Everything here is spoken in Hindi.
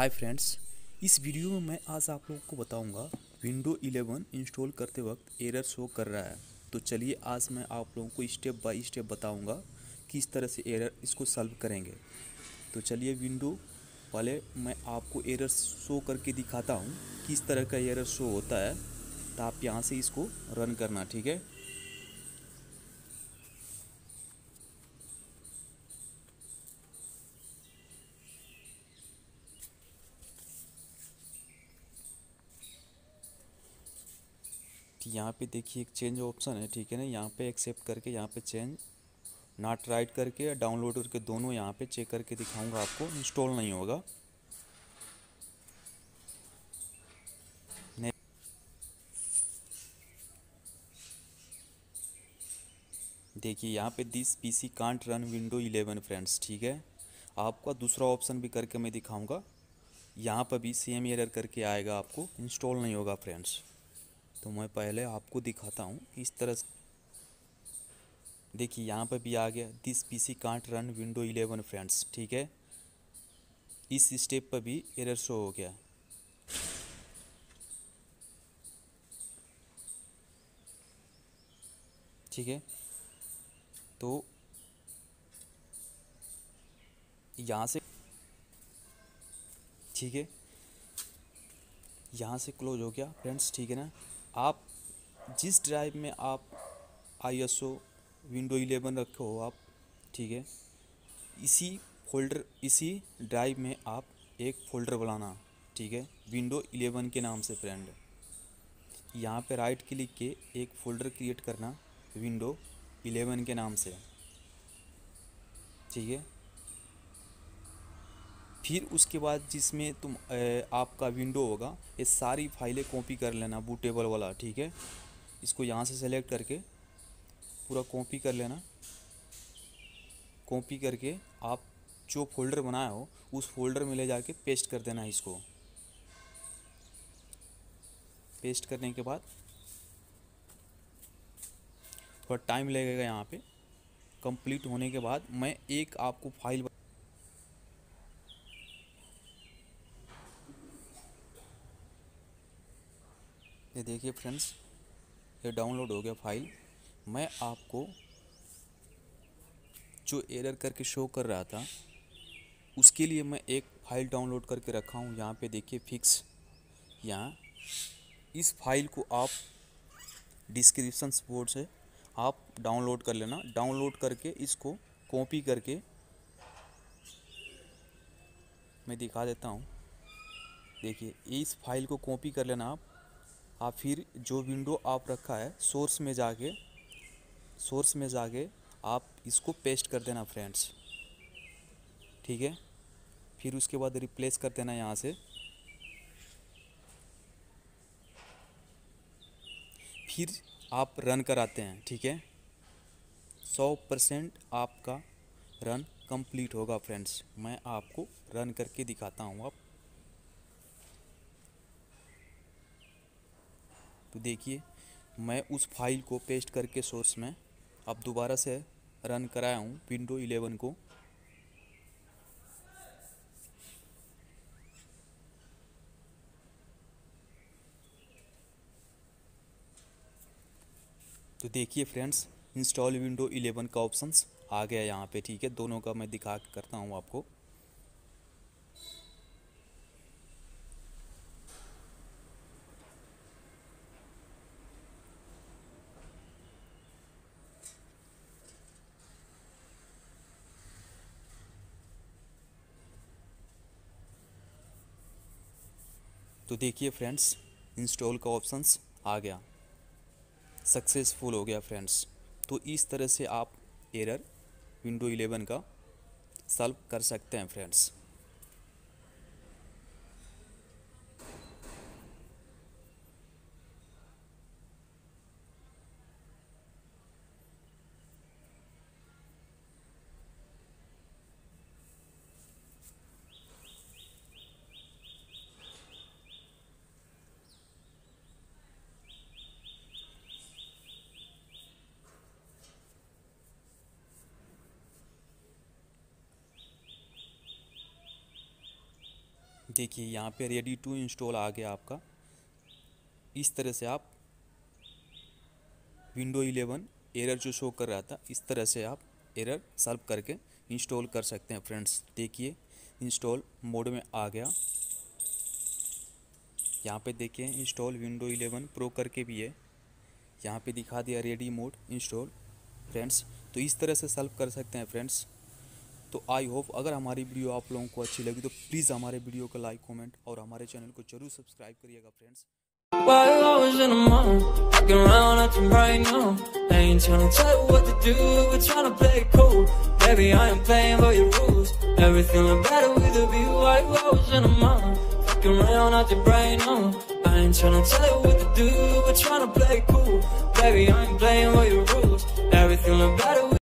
हाय फ्रेंड्स, इस वीडियो में मैं आज आप लोगों को बताऊंगा विंडो 11 इंस्टॉल करते वक्त एरर शो कर रहा है। तो चलिए आज मैं आप लोगों को स्टेप बाय स्टेप बताऊंगा कि इस तरह से एरर इसको सॉल्व करेंगे। तो चलिए विंडो वाले मैं आपको एरर शो करके दिखाता हूं कि इस तरह का एरर शो होता है। तो आप यहाँ से इसको रन करना, ठीक है। यहाँ पे देखिए एक चेंज ऑप्शन है, ठीक है ना। यहाँ पे एक्सेप्ट करके, यहाँ पे चेंज नॉट राइट करके या डाउनलोड करके दोनों यहाँ पे चेक करके दिखाऊंगा आपको। इंस्टॉल नहीं होगा। देखिए यहाँ पे this PC can't run window 11 friends, ठीक है। आपका दूसरा ऑप्शन भी करके मैं दिखाऊंगा। यहाँ पर भी सेम एरर करके आएगा, आपको इंस्टॉल नहीं होगा फ्रेंड्स। तो मैं पहले आपको दिखाता हूँ इस तरह से। देखिए यहाँ पर भी आ गया this PC can't run window 11 friends, ठीक है। इस स्टेप पर भी एरर शो हो गया। ठीक है, तो यहाँ से, ठीक है, यहाँ से क्लोज हो गया फ्रेंड्स, ठीक है ना। आप जिस ड्राइव में आप ISO विंडो 11 रखे हो आप, ठीक है, इसी ड्राइव में आप एक फोल्डर बनाना, ठीक है, विंडो 11 के नाम से फ्रेंड। यहाँ पे राइट क्लिक के एक फोल्डर क्रिएट करना विंडो 11 के नाम से, ठीक है। फिर उसके बाद जिसमें आपका विंडो होगा ये सारी फाइलें कॉपी कर लेना, बूटेबल वाला, ठीक है। इसको यहाँ से सेलेक्ट करके पूरा कॉपी कर लेना। कॉपी करके आप जो फोल्डर बनाए हो उस फोल्डर में ले जाके पेस्ट कर देना। इसको पेस्ट करने के बाद थोड़ा टाइम लगेगा यहाँ पे। कंप्लीट होने के बाद मैं एक आपको फाइल, ये देखिए फ्रेंड्स, ये डाउनलोड हो गया फाइल। मैं आपको जो एरर करके शो कर रहा था उसके लिए मैं एक फ़ाइल डाउनलोड करके रखा हूँ। यहाँ पे देखिए फिक्स, यहाँ इस फाइल को आप डिस्क्रिप्शन बोर्ड से आप डाउनलोड कर लेना। डाउनलोड करके इसको कॉपी करके मैं दिखा देता हूँ। देखिए इस फाइल को कॉपी कर लेना आप। फिर जो विंडो आप रखा है सोर्स में जाके आप इसको पेस्ट कर देना फ्रेंड्स, ठीक है। फिर उसके बाद रिप्लेस कर देना यहाँ से। फिर आप रन कराते हैं, ठीक है। 100% आपका रन कंप्लीट होगा फ्रेंड्स। मैं आपको रन करके दिखाता हूँ। आप तो देखिए मैं उस फाइल को पेस्ट करके सोर्स में अब दोबारा से रन कराया हूँ विंडो 11 को। तो देखिए फ्रेंड्स, इंस्टॉल विंडो 11 का ऑप्शंस आ गया यहाँ पे, ठीक है। दोनों का मैं दिखा करता हूँ आपको। तो देखिए फ्रेंड्स, इंस्टॉल का ऑप्शंस आ गया, सक्सेसफुल हो गया फ्रेंड्स। तो इस तरह से आप एरर विंडो 11 का सॉल्व कर सकते हैं फ्रेंड्स। देखिए यहाँ पे रेडी टू इंस्टॉल आ गया आपका। इस तरह से आप विंडो 11 एरर जो शो कर रहा था, इस तरह से आप एरर सॉल्व करके इंस्टॉल कर सकते हैं फ्रेंड्स। देखिए इंस्टॉल मोड में आ गया, यहाँ पे देखिए इंस्टॉल विंडो 11 प्रो करके भी है, यहाँ पे दिखा दिया रेडी मोड इंस्टॉल फ्रेंड्स। तो इस तरह से सॉल्व कर सकते हैं फ्रेंड्स। तो आई होप अगर हमारी वीडियो आप लोगों को अच्छी लगी तो प्लीज़ हमारे वीडियो को लाइक, कमेंट और हमारे चैनल को जरूर सब्सक्राइब करिएगा फ्रेंड्स।